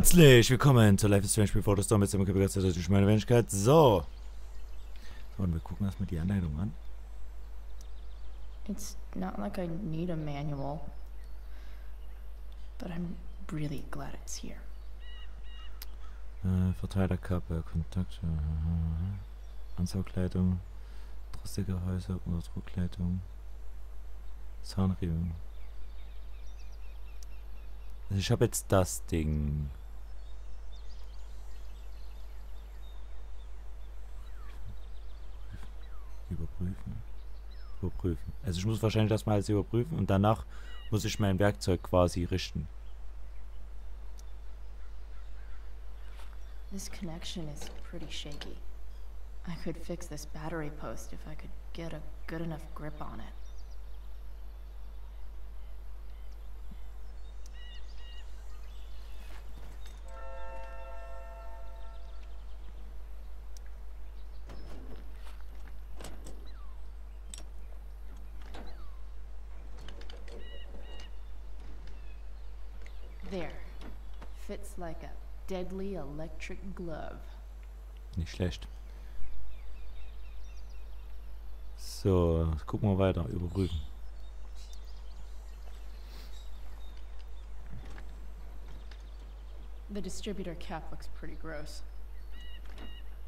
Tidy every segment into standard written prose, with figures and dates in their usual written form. Herzlich willkommen zu Life is Strange Before the Storm. Jetzt haben wir gerade meine Wenigkeit. So. Und wir gucken erstmal die Anleitung an. It's not like I need a manual, but I'm really glad it's here. Verteilerkappe, Kontakte, Ansaugleitung, trostige Häuser, Unterdruckleitung, Zahnriemen. Also ich habe jetzt das Ding. Überprüfen. Also ich muss wahrscheinlich das mal alles überprüfen und danach muss ich mein Werkzeug quasi richten. This connection is pretty shaky. I could fix this battery post if I could get a good enough grip on it. There. Fits like a deadly electric glove. Nicht schlecht. So, gucken wir weiter, überprüfen. The distributor cap looks pretty gross.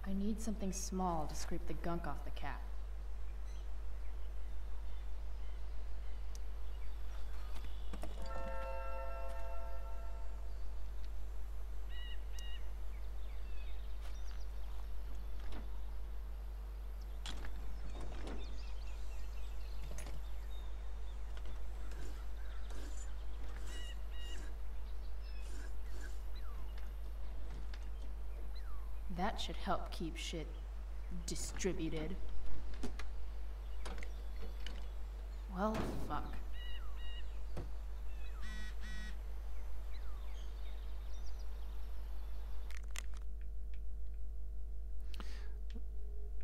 I need something small to scrape the gunk off the cap. That should help keep shit distributed. Well, fuck.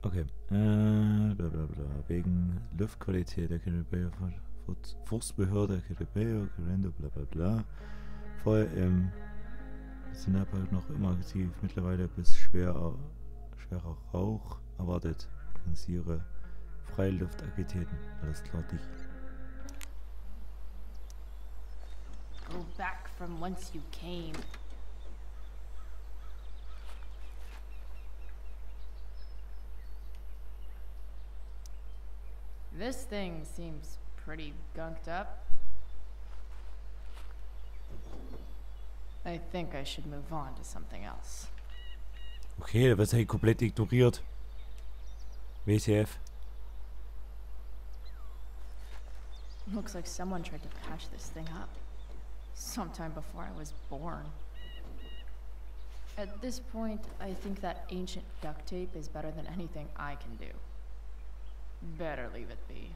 Okay. Blablabla. Wegen Luftqualität der Calamastia, Forstbehörde der Calamastia, Gelände, blablabla. Voll im Synapse halt noch immer aktiv, mittlerweile bis schwerer Rauch erwartet. Kondensiere Freiluftaktivitäten. Alles klar, dich. Go back from whence you came. This thing seems pretty gunked up. I think I should move on to something else. Okay, da wird halt komplett ignoriert. WTF. Looks like someone tried to patch this thing up sometime before I was born. At this point, I think that ancient duct tape is better than anything I can do. Better leave it be.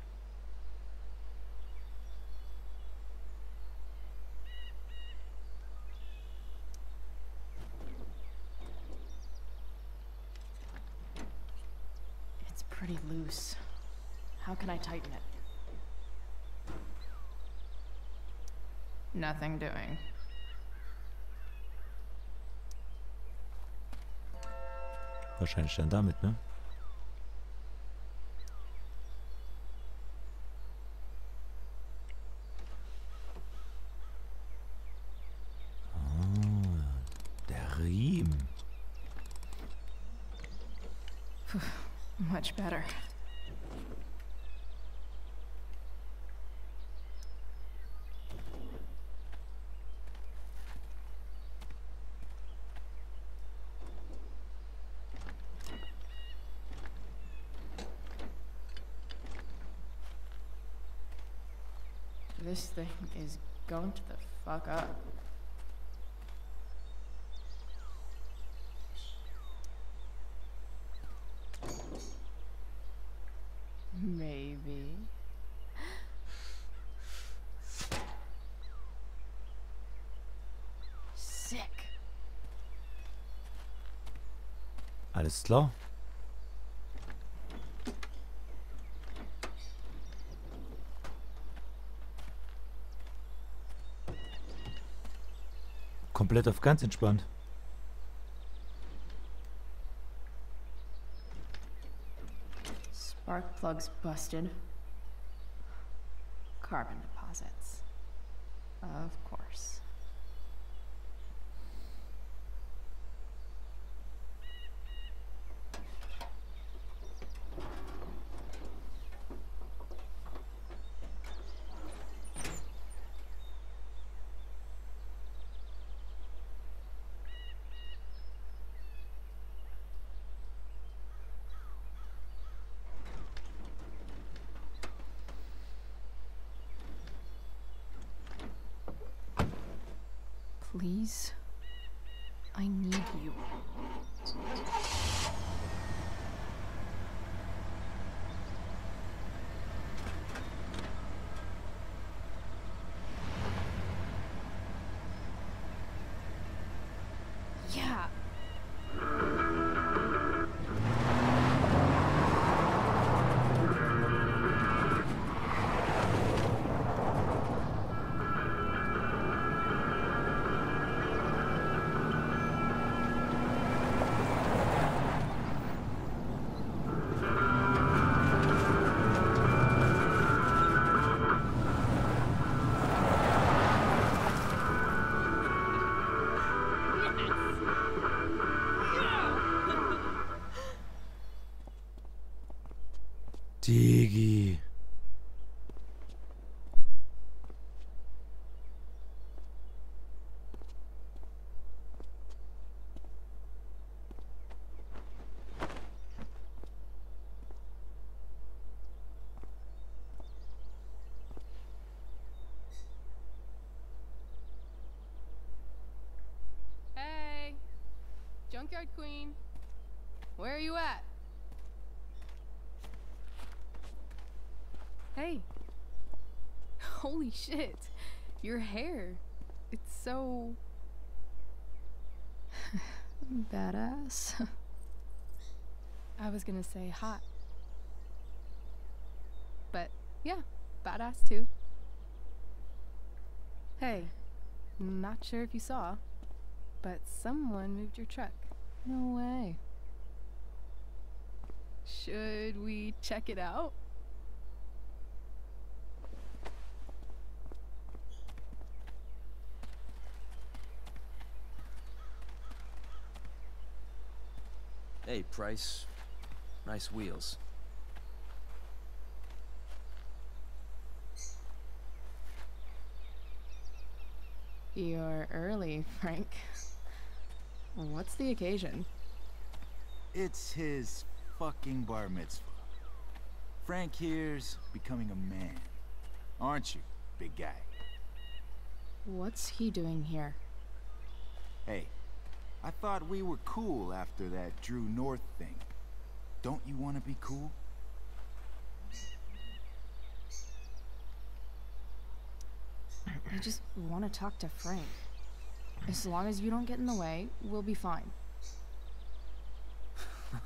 Pretty loose. How can I tighten it? Nothing doing. Wahrscheinlich dann damit, ne? Much better. This thing is going to the fuck up. Alles klar. komplett auf ganz entspannt. Spark plugs busted. Carbon deposits. Of course. Please, I need you. Yeah. Digi. Hey, Junkyard Queen, where are you at? Hey. Holy shit. Your hair. It's so... badass. I was gonna say hot. But yeah, badass too. Hey, not sure if you saw, but someone moved your truck. No way. Should we check it out? Hey, Price. Nice wheels. You're early, Frank. What's the occasion? It's his fucking bar mitzvah. Frank here's becoming a man. Aren't you, big guy? What's he doing here? Hey. I thought we were cool after that Drew North thing. Don't you want to be cool? I just want to talk to Frank. As long as you don't get in the way, we'll be fine.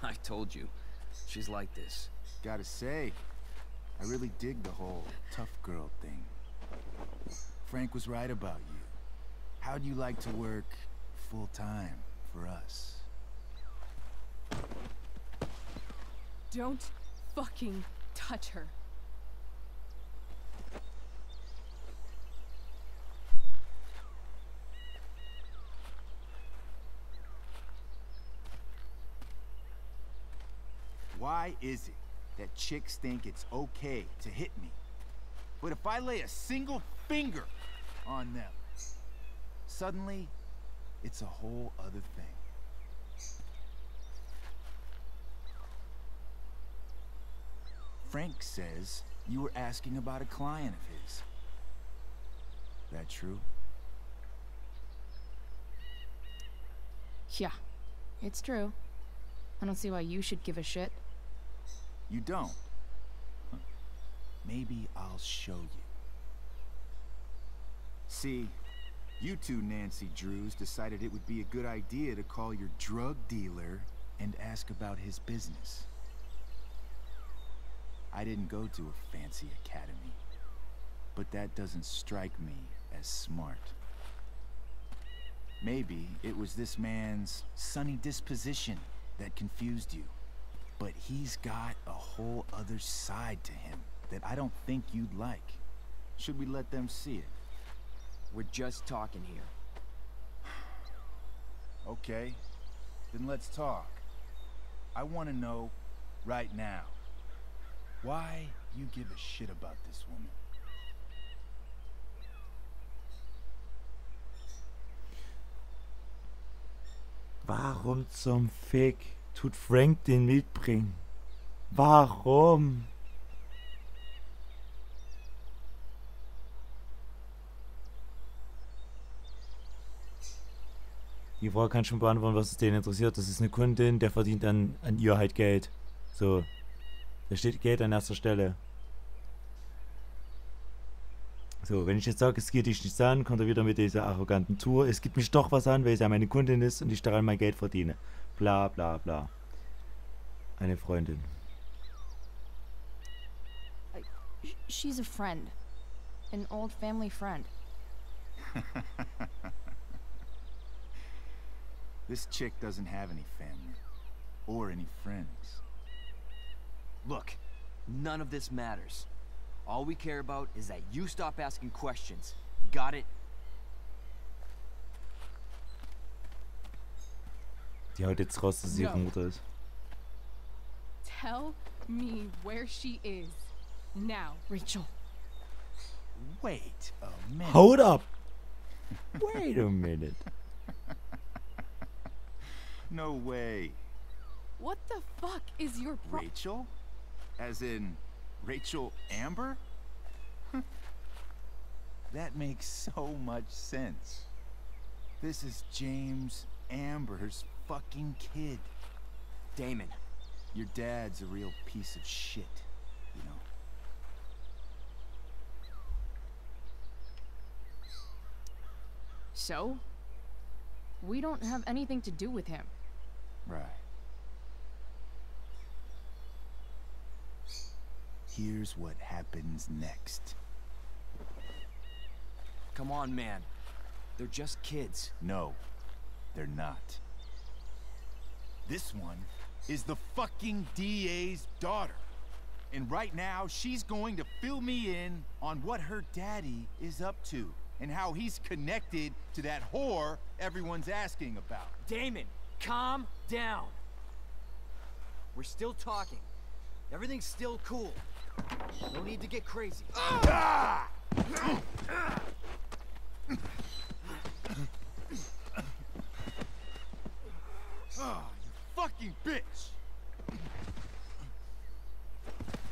I told you. She's like this. Gotta say, I really dig the whole tough girl thing. Frank was right about you. How'd you like to work full time for us? Don't fucking touch her. Why is it that chicks think it's okay to hit me? But if I lay a single finger on them, suddenly it's a whole other thing. Frank says you were asking about a client of his. That true? Yeah, it's true. I don't see why you should give a shit. You don't? Huh. Maybe I'll show you. See? You two Nancy Drews decided it would be a good idea to call your drug dealer and ask about his business. I didn't go to a fancy academy, but that doesn't strike me as smart. Maybe it was this man's sunny disposition that confused you. But he's got a whole other side to him that I don't think you'd like. Should we let them see it? We're just talking here. Okay, then let's talk. I want to know, right now, why you give a shit about this woman. Warum zum Fick tut Frank den mitbringen? Warum? Die Frau kann schon beantworten, was es denen interessiert. Das ist eine Kundin, der verdient an ihr halt Geld. So. Da steht Geld an erster Stelle. So, wenn ich jetzt sage, es geht dich nichts an, kommt er wieder mit dieser arroganten Tour. Es gibt mich doch was an, weil es ja meine Kundin ist und ich daran mein Geld verdiene. Bla bla bla. Eine Freundin. She's a friend. An old family friend. This chick doesn't have any family. Or any friends. Look, none of this matters. All we care about is that you stop asking questions. Got it? Die haut jetzt raus, dass sie ihre Mutter ist. Tell me where she is. Now, Rachel. Wait a minute. Hold up. Wait a minute. No way. What the fuck is your Rachel? As in Rachel Amber? That makes so much sense. This is James Amber's fucking kid. Damon, your dad's a real piece of shit, you know. So? We don't have anything to do with him. Right. Here's what happens next. Come on, man. They're just kids. No, they're not. This one is the fucking DA's daughter. And right now, she's going to fill me in on what her daddy is up to and how he's connected to that whore everyone's asking about. Damon, calm down. We're still talking. Everything's still cool. No need to get crazy. Oh, you fucking bitch!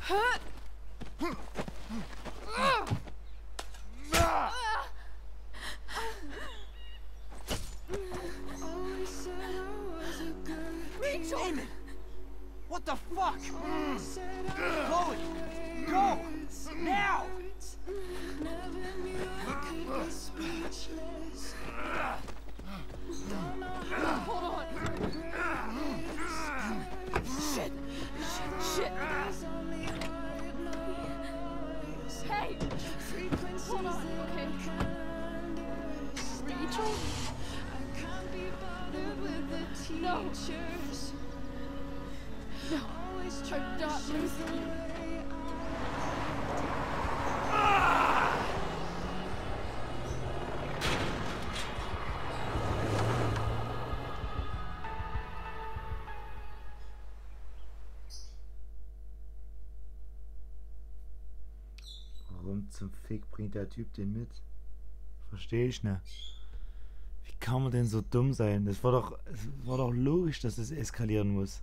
Huh? Damon! What the fuck? Chloe! Go! Now! Hold on! Shit! Shit! Hey! Hold on, okay? Rachel? I can't be bothered with the teachers. No, always tripped up. Warum zum Fick bringt der Typ den mit? Verstehe ich nicht. Wie kann man denn so dumm sein? Das war doch logisch, dass es eskalieren muss.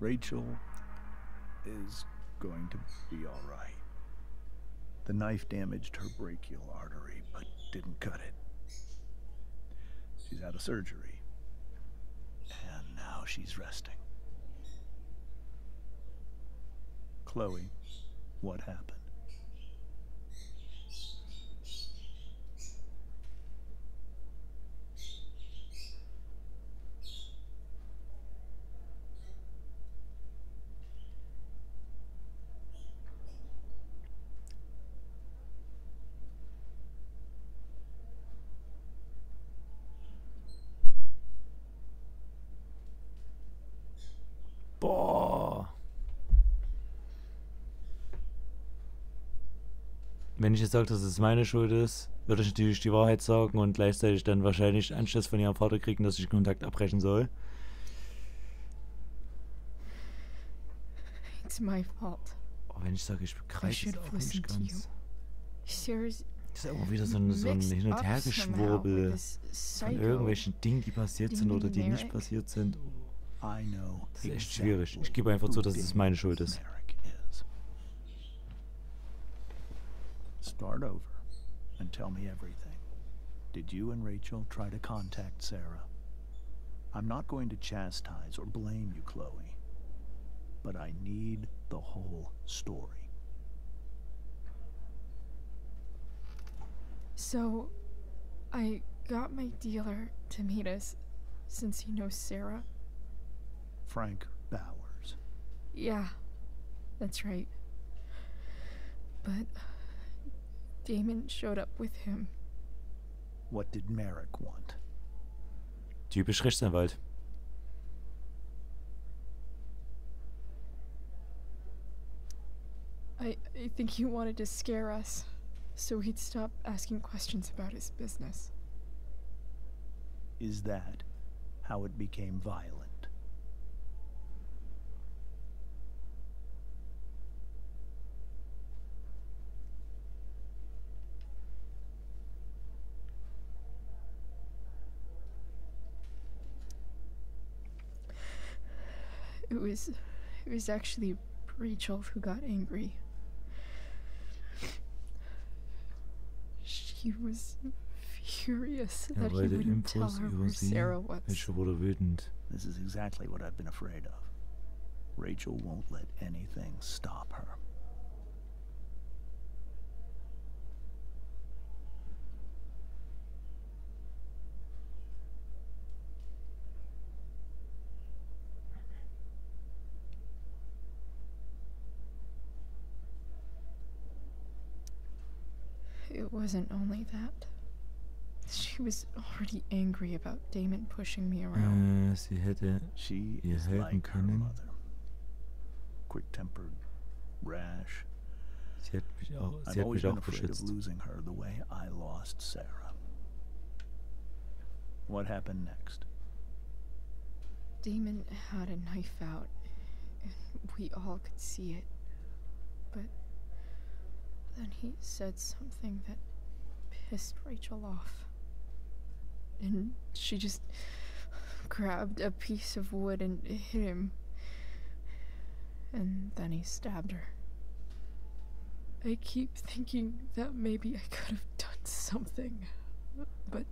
Rachel is going to be all right. The knife damaged her brachial artery, but didn't cut it. She's out of surgery, and now she's resting. Chloe, what happened? Wenn ich jetzt sage, dass es meine Schuld ist, würde ich natürlich die Wahrheit sagen und gleichzeitig dann wahrscheinlich Anschluss von ihrem Vater kriegen, dass ich Kontakt abbrechen soll. It's my fault. Oh, wenn ich sage, ich begreife es auch nicht ganz. Das ist immer wieder so ein Hin- und Hergeschwurbel von irgendwelchen Dingen, die passiert sind oder die nicht passiert sind. Das ist echt schwierig. Ich gebe einfach zu, dass es meine Schuld ist. Start over and tell me everything. Did you and Rachel try to contact Sarah? I'm not going to chastise or blame you, Chloe, but I need the whole story. So, I got my dealer to meet us, since he knows Sarah. Frank Bowers. Yeah, that's right. But Damon showed up with him. What did Merrick want? Typisch Rechtsanwalt. I think he wanted to scare us, so he'd stop asking questions about his business. Is that how it became violent? It was actually Rachel who got angry. She was furious that he wouldn't tell her where Sarah was. This is exactly what I've been afraid of. Rachel won't let anything stop her. It wasn't only that. She was already angry about Damon pushing me around. She is like her mother. Quick-tempered, rash. I've always been afraid of losing her the way I lost Sarah. What happened next? Damon had a knife out, and we all could see it. But then he said something that pissed Rachel off. And she just grabbed a piece of wood and hit him. And then he stabbed her. I keep thinking that maybe I could have done something. But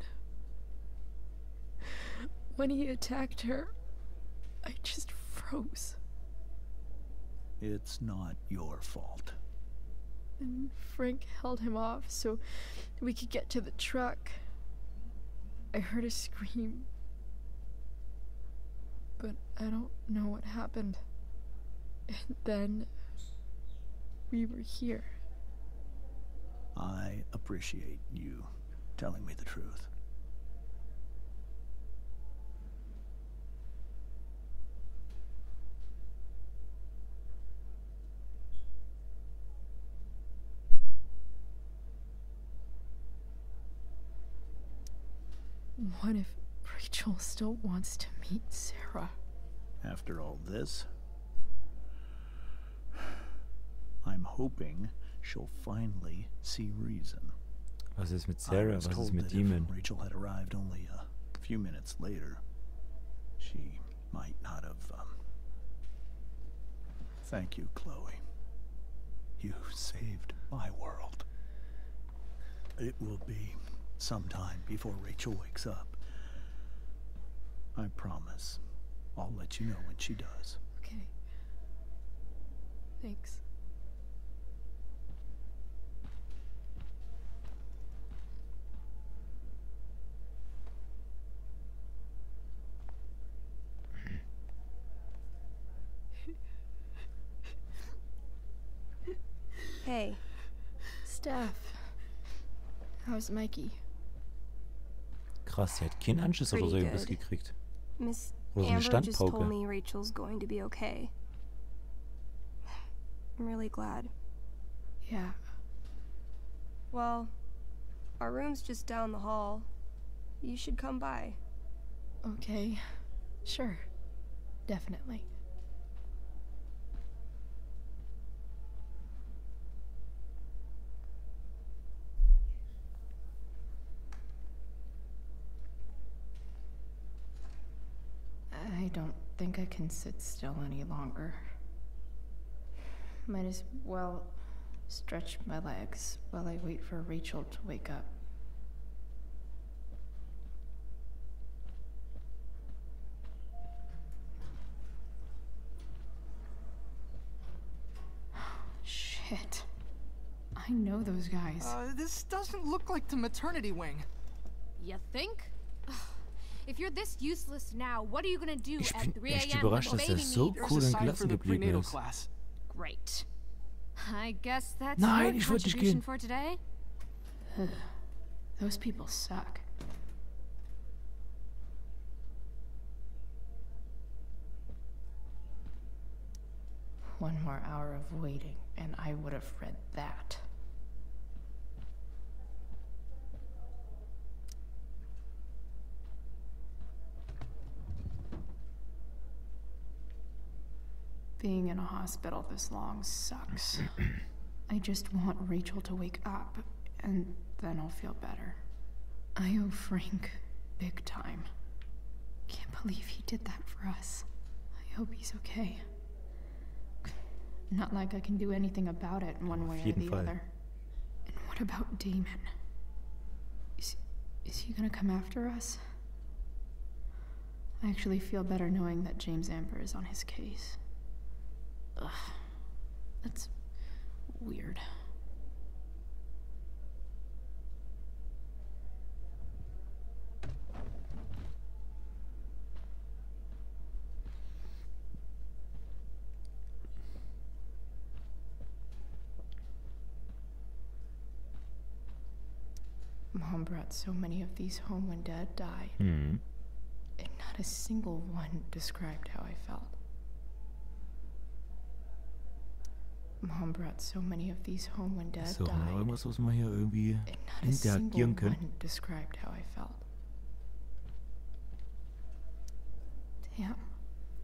when he attacked her, I just froze. It's not your fault. And Frank held him off so we could get to the truck. I heard a scream, but I don't know what happened. And then we were here. I appreciate you telling me the truth. What if Rachel still wants to meet Sarah? After all this, I'm hoping she'll finally see reason. Was ist mit Sarah? Was ist mit Demon? Rachel had arrived only a few minutes later. She might not have Thank you, Chloe. You saved my world. It will be some time before Rachel wakes up. I promise. I'll let you know when she does. Okay. Thanks. Hey, Steph. How's Mikey? Krass, sie hat keinen Anschiss oder so irgendwas gekriegt. Miss Amber just told me Rachel's going to be okay. I'm really glad. Yeah. Well, our room's just down the hall. You should come by. Okay. Sure. Definitely. I don't think I can sit still any longer. Might as well stretch my legs while I wait for Rachel to wake up. Shit. I know those guys. This doesn't look like the maternity wing. You think? If you're this useless now, what are you gonna do at 3 a.m. with a baby so cool and prenatal class? Great. I guess that's your contribution for today. Ugh. Those people suck. One more hour of waiting, and I would have read that. Being in a hospital this long sucks. I just want Rachel to wake up, and then I'll feel better. I owe Frank big time. Can't believe he did that for us. I hope he's okay. Not like I can do anything about it one way or the other. And what about Damon? Is he gonna come after us? I actually feel better knowing that James Amber is on his case. Ugh, that's weird. Mom brought so many of these home when Dad died, and not a single one described how I felt. Mom brought so many of these home when Dad died. So, irgendwas, was man hier irgendwie interagieren können. Described how I felt. Damn,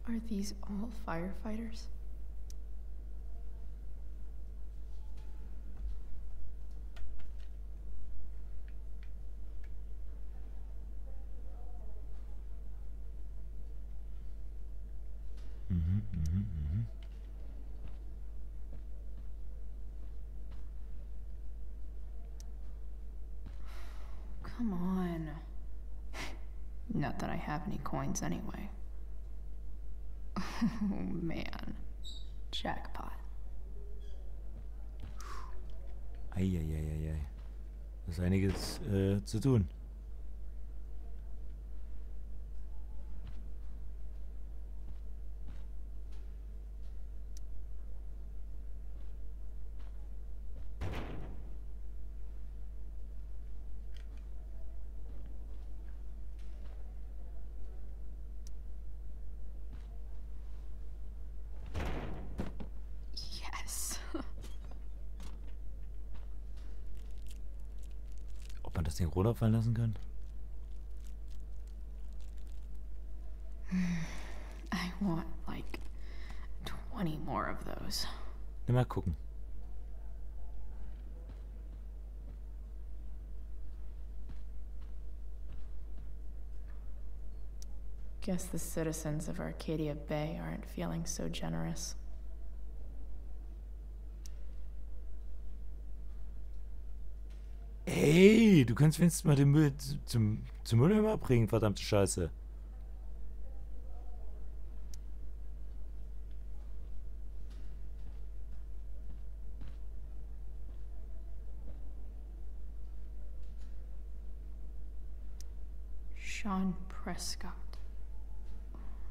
are these all firefighters? Come on. Not that I have any coins anyway. Oh man. Jackpot. Eieieiei. Das ist einiges zu tun. Das Ding runterfallen lassen können. I want like 20 more of those. Mal gucken. Guess the citizens of Arcadia Bay aren't feeling so generous. Mikey, du kannst wenigstens mal den Müll zum Mülleimer bringen, verdammte Scheiße. Sean Prescott.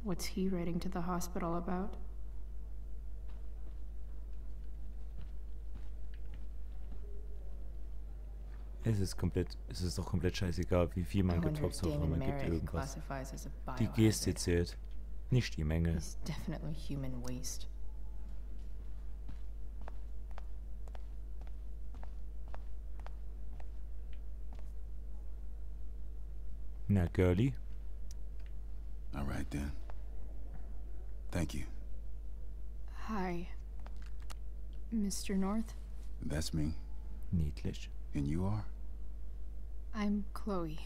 What's he writing to the hospital about? Es ist doch komplett scheißegal, wie viel man getoppt hat, wenn man gibt irgendwas. Die Geste zählt, nicht die Menge. Na, Girlie? All right then. Thank you. Hi, Mr. North. That's me. Niedlich. And you are? I'm Chloe.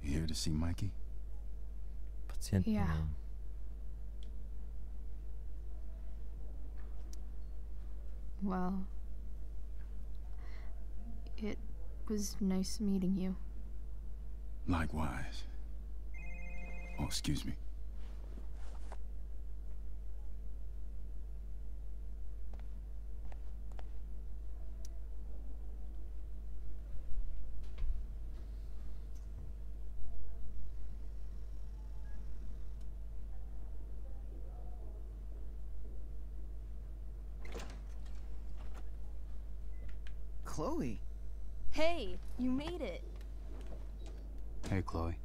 Here to see Mikey? Yeah. Well, it was nice meeting you. Likewise. Oh, excuse me. Chloe. Hey, you made it. Hey, Chloe.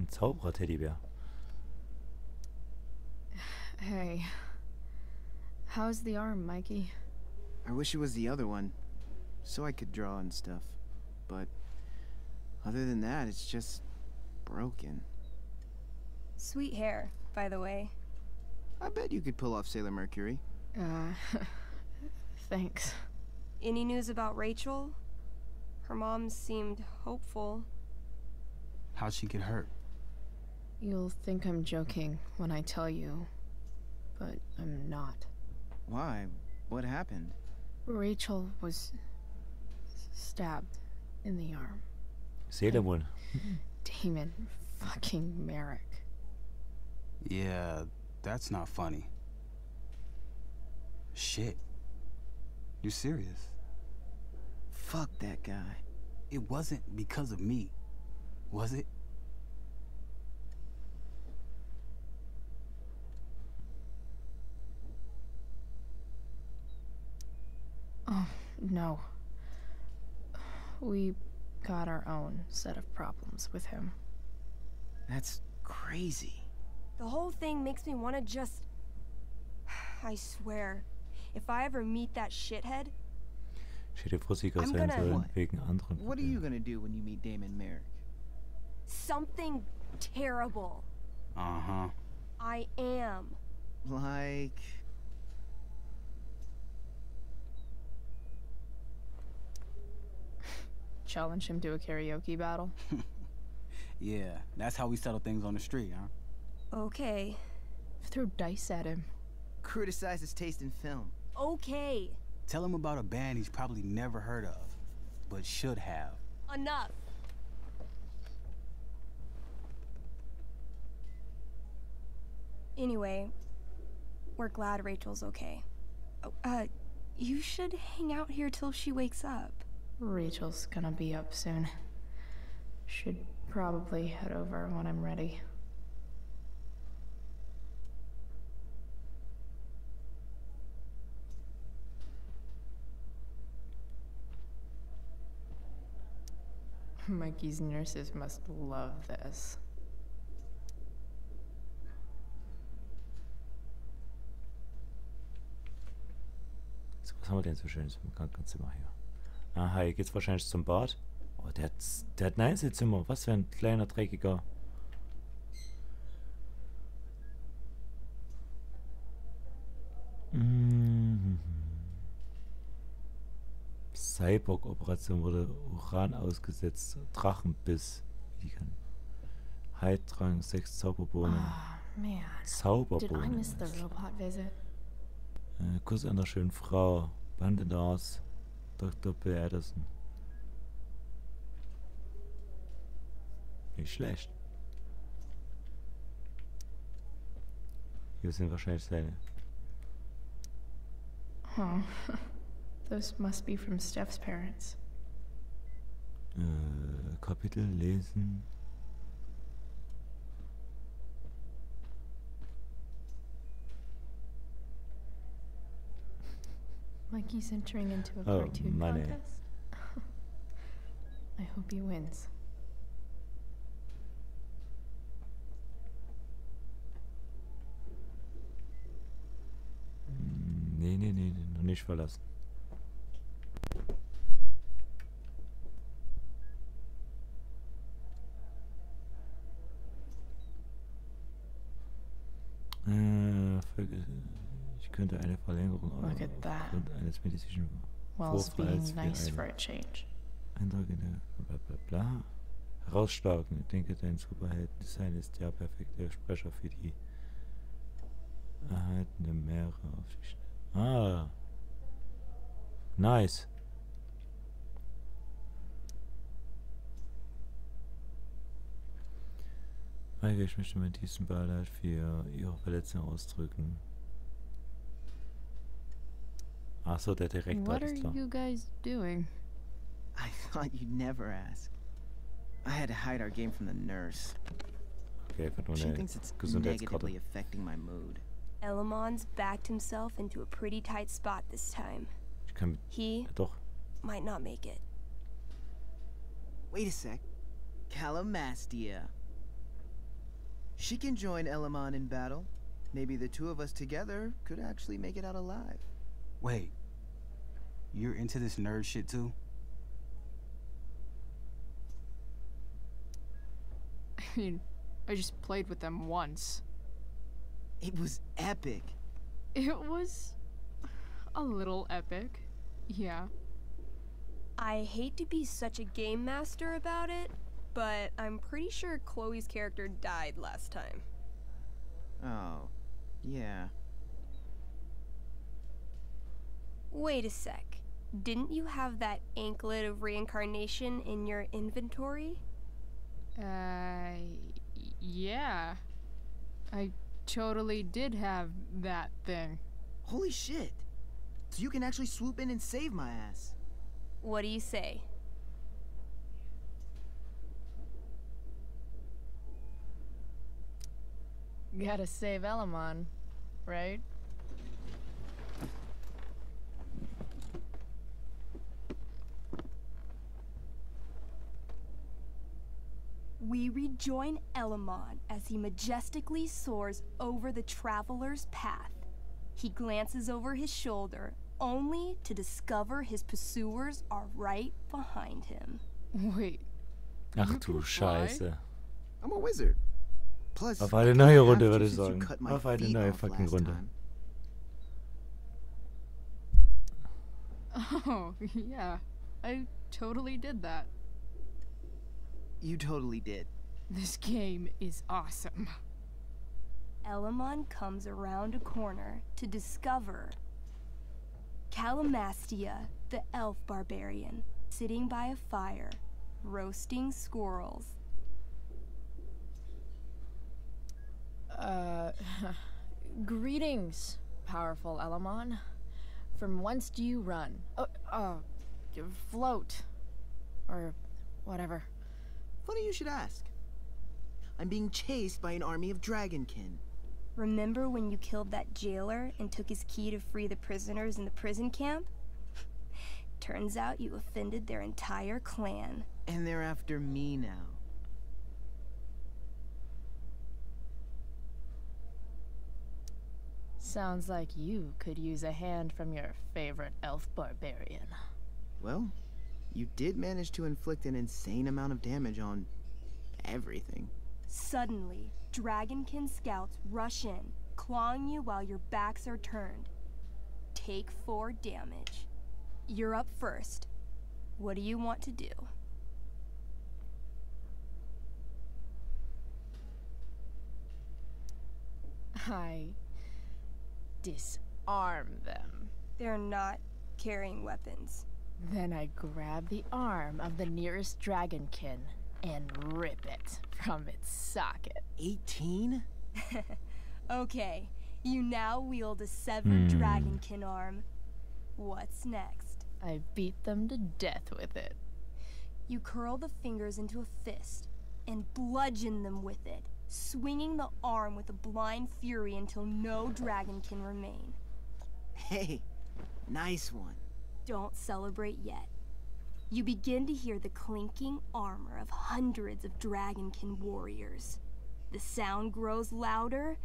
Ein Zauberer-Teddybär. Hey. How's the arm, Mikey? I wish it was the other one, so I could draw and stuff. But other than that, it's just broken. Sweet hair, by the way. I bet you could pull off Sailor Mercury. Thanks. Any news about Rachel? Her mom seemed hopeful. How'd she get hurt? You'll think I'm joking when I tell you, but I'm not. Why? What happened? Rachel was stabbed in the arm. Say that one. Damon fucking Merrick. Yeah, that's not funny. Shit. You serious? Fuck that guy. It wasn't because of me, was it? Oh, no. We got our own set of problems with him. That's crazy. The whole thing makes me want to just... I swear. If I ever meet that shithead, I'm gonna... What are you gonna do when you meet Damon Merrick? Something terrible. Uh-huh. I am. Like... Challenge him to a karaoke battle? Yeah, that's how we settle things on the street, huh? Okay. Throw dice at him. Criticize his taste in film. Okay. Tell him about a band he's probably never heard of, but should have. Enough. Anyway, we're glad Rachel's okay. Oh, you should hang out here till she wakes up. Rachel's gonna be up soon. Should probably head over when I'm ready. Mikey's nurses must love this. So, was haben wir denn so schönes im Krankenzimmer hier? Aha, hier geht's wahrscheinlich zum Bad. Oh, der hat ein Einzelzimmer. Was für ein kleiner, dreckiger. Cyborg-Operation wurde Uran ausgesetzt. Drachenbiss. Heiltrank, 6 Zauberbohnen. Zauberbohnen. Kuss einer schönen Frau. Abandoned House, Dr. Bill Addison. Nicht schlecht. Hier sind wahrscheinlich seine. Oh, those must be from Steph's parents. Kapitel lesen. Mikey's entering into a cartoon contest. I hope he wins. Nee, nee, nee, noch nicht verlassen. Ich könnte eine Verlängerung aufgrund eines medizinischen Vorfalls Eintrag in der Blablabla herausschlagen. Ich denke, dein Superhelden-Design ist der perfekte Sprecher für die erhaltene Meere auf sich. Ah, nice. Mikey, ich möchte meinen tiefsten Beileid für ihre Verletzung ausdrücken. Achso, der direkt war das klar. What are you guys doing? I thought you'd never ask. I had to hide our game from the nurse. Okay, she thinks it's negatively affecting my mood. Elamon's backed himself into a pretty tight spot this time. He might not make it. Wait a sec. Calamastia. She can join Elamon in battle. Maybe the two of us together could actually make it out alive. Wait. You're into this nerd shit too? I mean, I just played with them once. It was epic. It was a little epic, yeah. I hate to be such a game master about it, but I'm pretty sure Chloe's character died last time. Oh, yeah. Wait a sec. Didn't you have that anklet of reincarnation in your inventory? Yeah. I totally did have that thing. Holy shit. So you can actually swoop in and save my ass. What do you say? Gotta save Elamon, right? We rejoin Elamon as he majestically soars over the traveler's path. He glances over his shoulder, only to discover his pursuers are right behind him. Wait. Ach du Scheiße. I'm a wizard. Plus, auf eine neue Runde würde ich sagen. Auf eine neue fucking Runde. Oh, yeah. I totally did that. You totally did. This game is awesome. Elamon comes around a corner to discover Calamastia, the elf barbarian, sitting by a fire, roasting squirrels. Greetings, powerful Elamon. From whence do you run? Float. Or whatever. Funny you should ask. I'm being chased by an army of dragonkin. Remember when you killed that jailer and took his key to free the prisoners in the prison camp? Turns out you offended their entire clan. And they're after me now. Sounds like you could use a hand from your favorite elf barbarian. Well, you did manage to inflict an insane amount of damage on everything. Suddenly, dragonkin scouts rush in, clawing you while your backs are turned. Take 4 damage. You're up first. What do you want to do? Hi. Disarm them. They're not carrying weapons. Then I grab the arm of the nearest dragonkin and rip it from its socket. 18? Okay, you now wield a severed dragonkin arm. What's next? I beat them to death with it. You curl the fingers into a fist and bludgeon them with it, swinging the arm with a blind fury until no dragon can remain. Hey, nice one. Don't celebrate yet. You begin to hear the clinking armor of hundreds of dragonkin warriors. The sound grows louder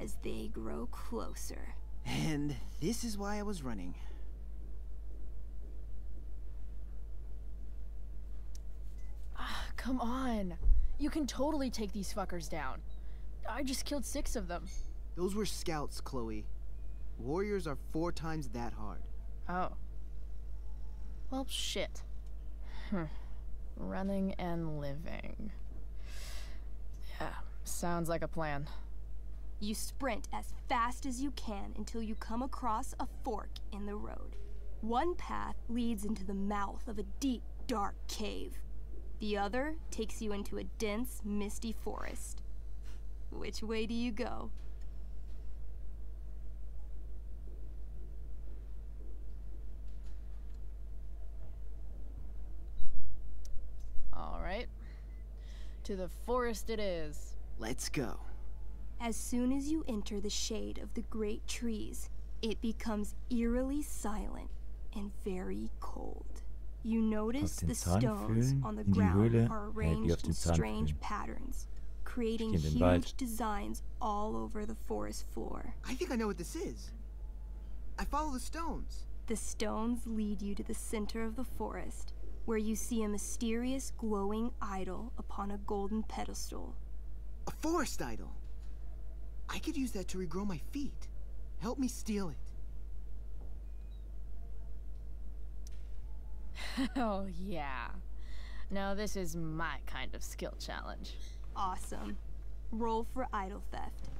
as they grow closer. And this is why I was running. Come on. You can totally take these fuckers down. I just killed 6 of them. Those were scouts, Chloe. Warriors are 4 times that hard. Oh. Well, shit. Running and living. Yeah, sounds like a plan. You sprint as fast as you can until you come across a fork in the road. One path leads into the mouth of a deep, dark cave. The other takes you into a dense, misty forest. Which way do you go? Alright. To the forest it is. Let's go. As soon as you enter the shade of the great trees, it becomes eerily silent and very cold. You notice the stones on the ground are arranged in strange patterns, creating huge designs all over the forest floor. I think I know what this is. I follow the stones. The stones lead you to the center of the forest, where you see a mysterious glowing idol upon a golden pedestal. A forest idol? I could use that to regrow my feet. Help me steal it. Oh, yeah. Now this is my kind of skill challenge. Awesome. Roll for idol theft.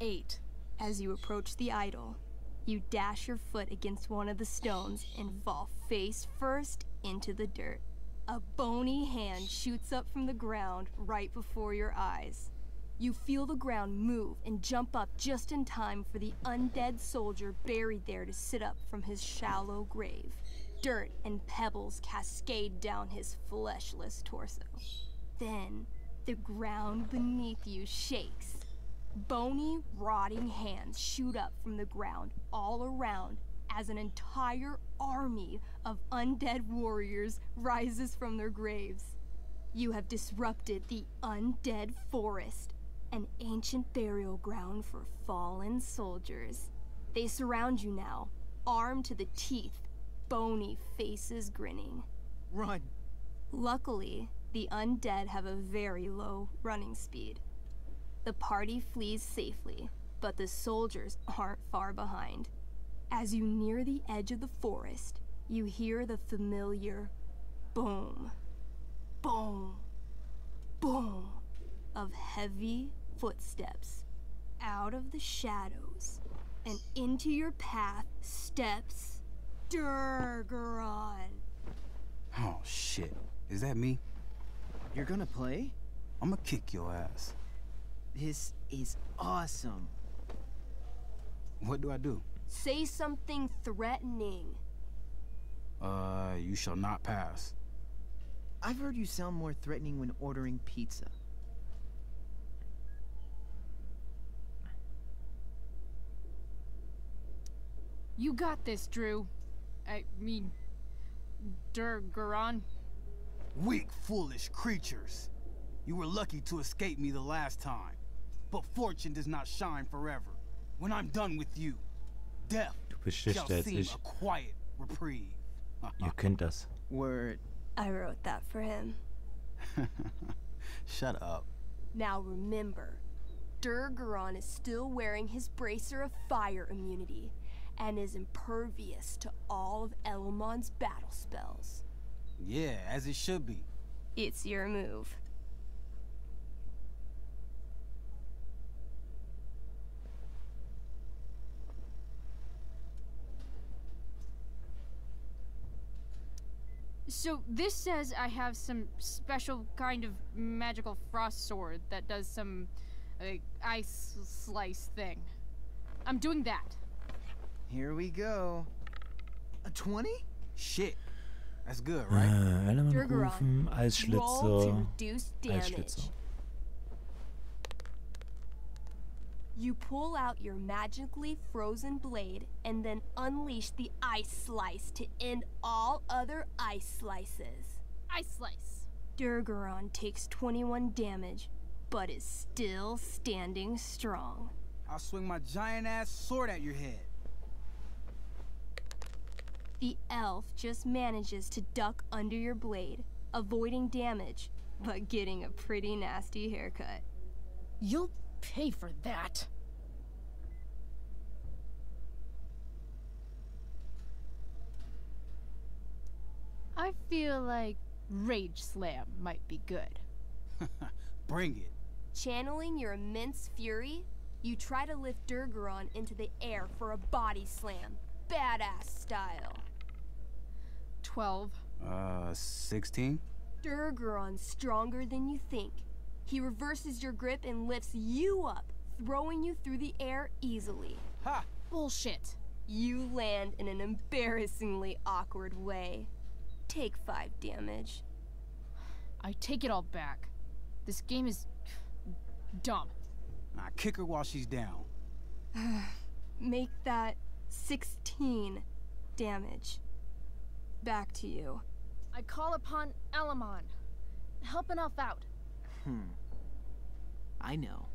8. As you approach the idol, you dash your foot against one of the stones and fall face first into the dirt. A bony hand shoots up from the ground right before your eyes. You feel the ground move and jump up just in time for the undead soldier buried there to sit up from his shallow grave. Dirt and pebbles cascade down his fleshless torso. Then, the ground beneath you shakes. Bony, rotting hands shoot up from the ground all around as an entire army of undead warriors rises from their graves. You have disrupted the undead forest, an ancient burial ground for fallen soldiers. They surround you now, armed to the teeth, bony faces grinning. Run! Luckily, the undead have a very low running speed. The party flees safely, but the soldiers aren't far behind. As you near the edge of the forest, you hear the familiar boom, boom, boom of heavy footsteps. Out of the shadows and into your path steps Durgaron. Oh shit, is that me? You're gonna play? I'm gonna kick your ass. This is awesome. What do I do? Say something threatening. You shall not pass. I've heard you sound more threatening when ordering pizza. You got this, Drew. I mean, Durgaron. Weak, foolish creatures. You were lucky to escape me the last time. But fortune does not shine forever. When I'm done with you, death shall seem a quiet reprieve. You can do it. Word. I wrote that for him. Shut up. Now remember, Durgaron is still wearing his bracer of fire immunity and is impervious to all of Elamon's battle spells. Yeah, as it should be. It's your move. So this says I have some special kind of magical frost sword that does some ice slice thing. I'm doing that. Here we go. A 20? Shit. That's good, right? Elamon rufen, Eisschlitzer. Eisschlitzer. You pull out your magically frozen blade and then unleash the ice slice to end all other ice slices. Ice slice. Durgaron takes 21 damage, but is still standing strong. I'll swing my giant ass sword at your head. The elf just manages to duck under your blade, avoiding damage, but getting a pretty nasty haircut. You'll pay for that. I feel like Rage Slam might be good. Bring it. Channeling your immense fury, you try to lift Durgaron into the air for a body slam, badass style. 12. 16? Durgaron's stronger than you think. He reverses your grip and lifts you up, throwing you through the air easily. Ha! Bullshit. You land in an embarrassingly awkward way. Take 5 damage. I take it all back. This game is dumb. I kick her while she's down. Make that 16 damage. Back to you. I call upon Elamon. Help an elf out. I know.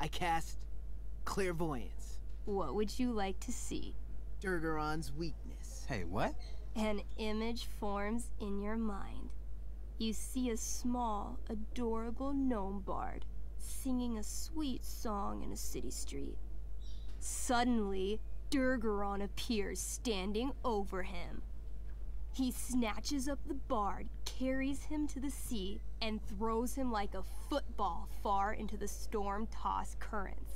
I cast clairvoyance. What would you like to see? Durgaron's weakness. Hey, what? An image forms in your mind. You see a small, adorable gnome bard singing a sweet song in a city street. Suddenly, Durgaron appears standing over him. He snatches up the bard, carries him to the sea, and throws him like a football far into the storm-tossed currents.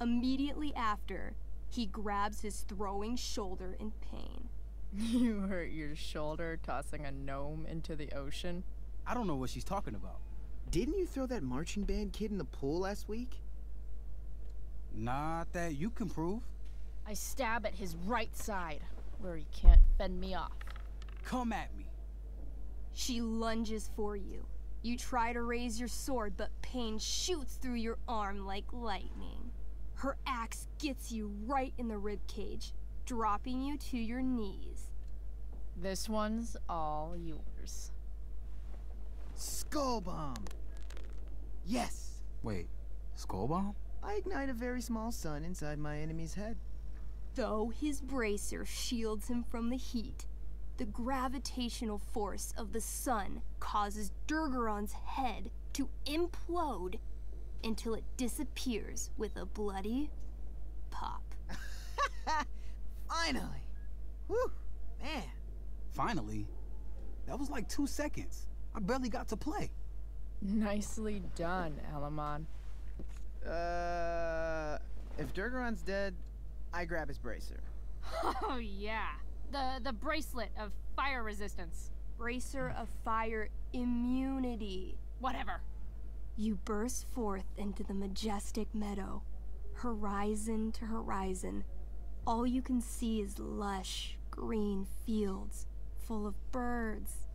Immediately after, he grabs his throwing shoulder in pain. You hurt your shoulder tossing a gnome into the ocean? I don't know what she's talking about. Didn't you throw that marching band kid in the pool last week? Not that you can prove. I stab at his right side, where he can't fend me off. Come at me. She lunges for you. You try to raise your sword, but pain shoots through your arm like lightning. Her axe gets you right in the ribcage, dropping you to your knees. This one's all yours. Skull bomb! Yes! Wait, skull bomb? I ignite a very small sun inside my enemy's head. Though his bracer shields him from the heat, the gravitational force of the sun causes Durgaron's head to implode until it disappears with a bloody pop. Finally! Whew, man. Finally? That was like 2 seconds. I barely got to play. Nicely done, Elamon. If Durgaron's dead, I grab his bracer. Oh, yeah. The bracelet of fire resistance. Bracer of fire immunity. Whatever. You burst forth into the majestic meadow. Horizon to horizon. All you can see is lush, green fields full of birds,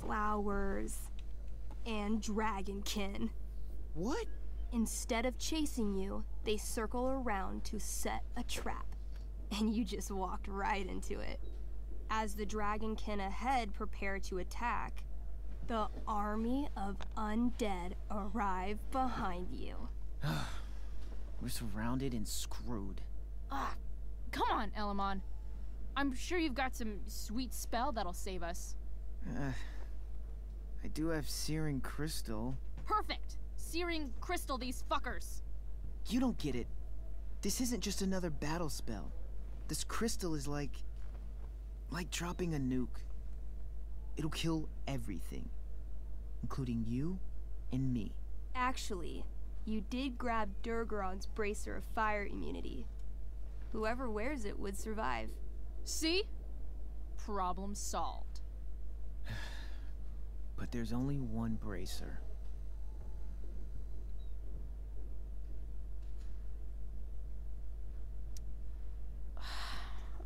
flowers, and dragonkin. What? Instead of chasing you, they circle around to set a trap. And you just walked right into it. As the dragonkin ahead prepare to attack, the army of undead arrive behind you. We're surrounded and screwed. Come on, Elamon. I'm sure you've got some sweet spell that'll save us. I do have Searing Crystal. Perfect! Searing Crystal these fuckers! You don't get it. This isn't just another battle spell. This crystal is like dropping a nuke. It'll kill everything, including you and me. Actually, you did grab Durgaron's bracer of fire immunity. Whoever wears it would survive. See? Problem solved. But there's only one bracer.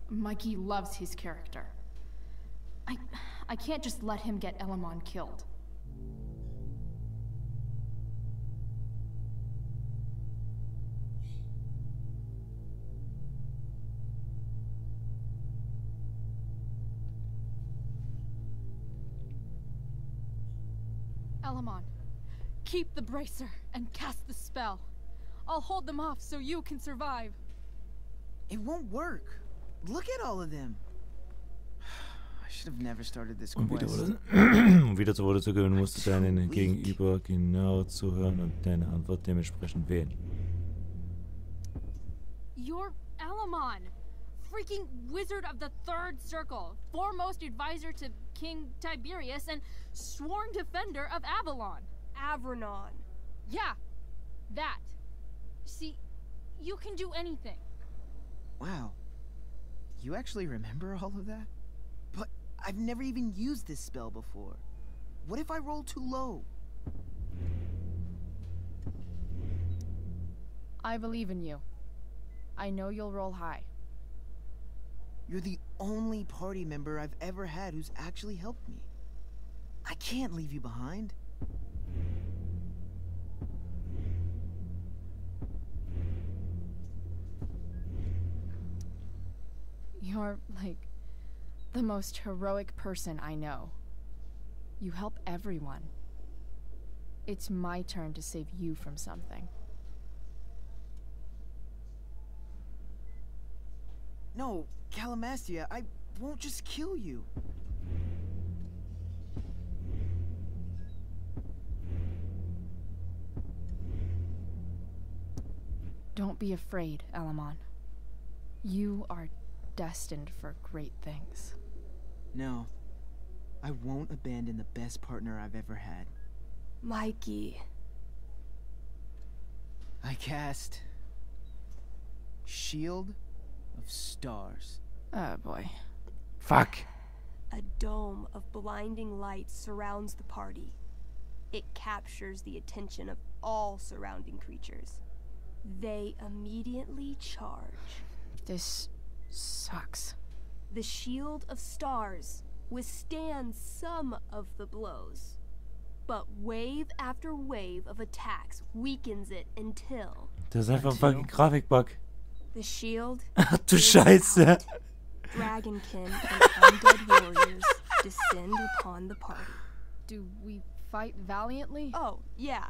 Mikey loves his character. I can't just let him get Elamon killed. Elamon, keep the bracer and cast the spell. I'll hold them off so you can survive. It won't work. Look at all of them. I should have never started this quest. Um wieder zur Worte zu gehen, musst du deinen Gegenüber genau zuhören und deine Antwort dementsprechend wählen. You're Elamon, freaking wizard of the third circle, foremost advisor to King Tiberius and sworn defender of Avalon. Avranon. Yeah, that. See, you can do anything. Wow. You actually remember all of that? But I've never even used this spell before. What if I roll too low? I believe in you. I know you'll roll high. You're the only party member I've ever had who's actually helped me. I can't leave you behind. You're, like, the most heroic person I know. You help everyone. It's my turn to save you from something. No, Calamastia, I won't just kill you. Don't be afraid, Elamon. You are destined for great things. No, I won't abandon the best partner I've ever had. Mikey. I cast Shield of Stars. Oh boy. Fuck. A dome of blinding light surrounds the party. It captures the attention of all surrounding creatures. They immediately charge. This sucks. The Shield of Stars withstands some of the blows, but wave after wave of attacks weakens it until... Das ist einfach ein fucking Grafikbug. The shield... Ach du Scheiße! Dragonkin and undead warriors descend upon the party. Do we fight valiantly? Oh, yeah.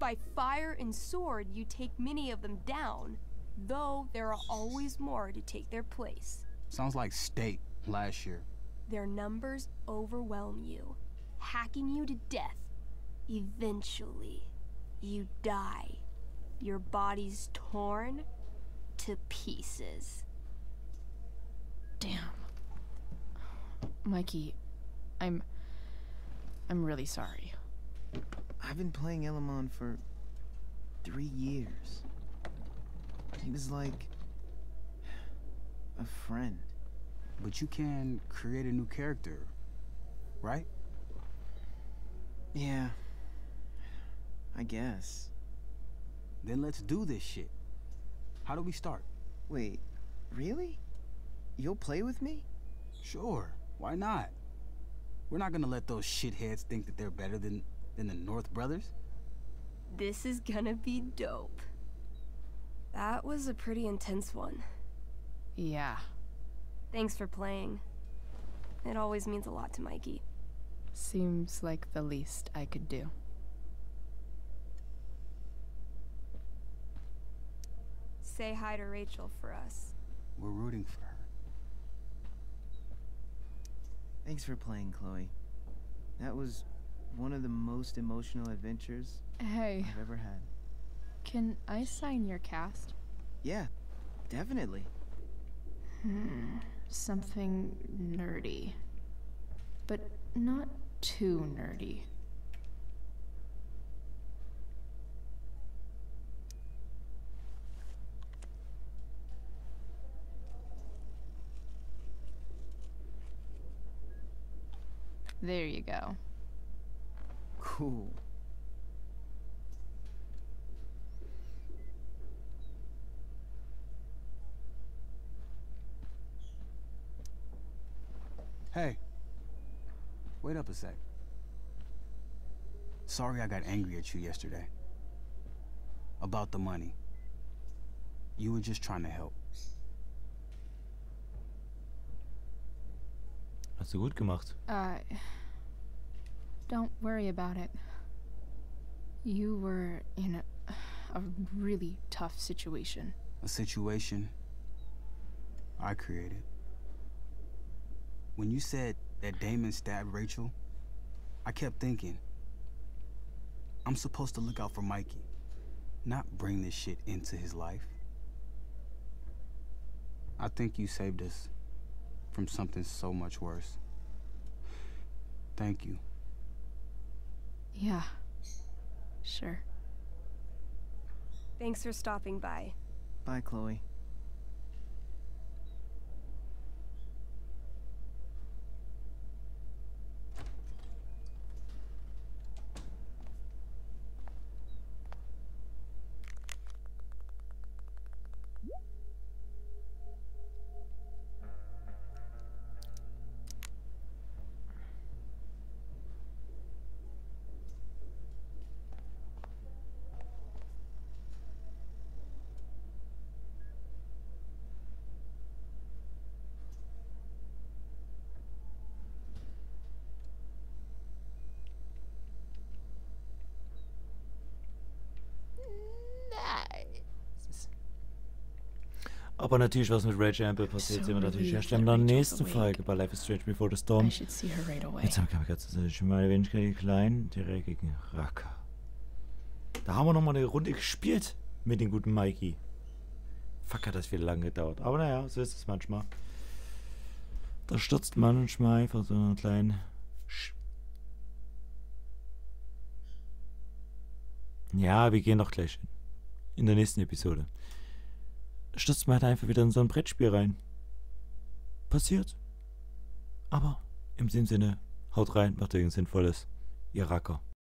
By fire and sword you take many of them down, though there are always more to take their place. Sounds like State last year. Their numbers overwhelm you, hacking you to death. Eventually, you die. Your body's torn to pieces. Damn. Mikey, I'm really sorry. I've been playing Elamon for 3 years. He was like a friend. But you can create a new character, right? Yeah, I guess. Then let's do this shit. How do we start? Wait, really? You'll play with me? Sure, why not? We're not gonna let those shitheads think that they're better than the North brothers. This is gonna be dope. That was a pretty intense one. Yeah. Thanks for playing. It always means a lot to Mikey. Seems like the least I could do. Say hi to Rachel for us. We're rooting for her. Thanks for playing, Chloe. That was one of the most emotional adventures I've ever had. Can I sign your cast? Yeah, definitely. Something nerdy. But not too nerdy. There you go. Cool. Hey, wait up a sec. Sorry I got angry at you yesterday. About the money. You were just trying to help. Hast du gut gemacht. Don't worry about it. You were in a really tough situation. A situation I created. When you said that Damon stabbed Rachel, I kept thinking, I'm supposed to look out for Mikey, not bring this shit into his life. I think you saved us from something so much worse. Thank you. Yeah, sure. Thanks for stopping by. Bye, Chloe. Aber natürlich, was mit Rachel Amber passiert, sehen wir natürlich erst in der nächsten Folge bei Life is Strange Before the Storm. Jetzt haben wir gerade schon mal wenig klein, direkt gegen Raka. Da haben wir nochmal eine Runde gespielt mit dem guten Mikey. Fuck, hat das viel lange gedauert. Aber naja, so ist es manchmal. Da stürzt man manchmal vor so einer kleinen... Ja, wir gehen doch gleich hin. In der nächsten Episode. Stürzt man halt einfach wieder in so ein Brettspiel rein. Passiert. Aber in dem Sinne, haut rein, macht irgendwas Sinnvolles. Ihr Racker.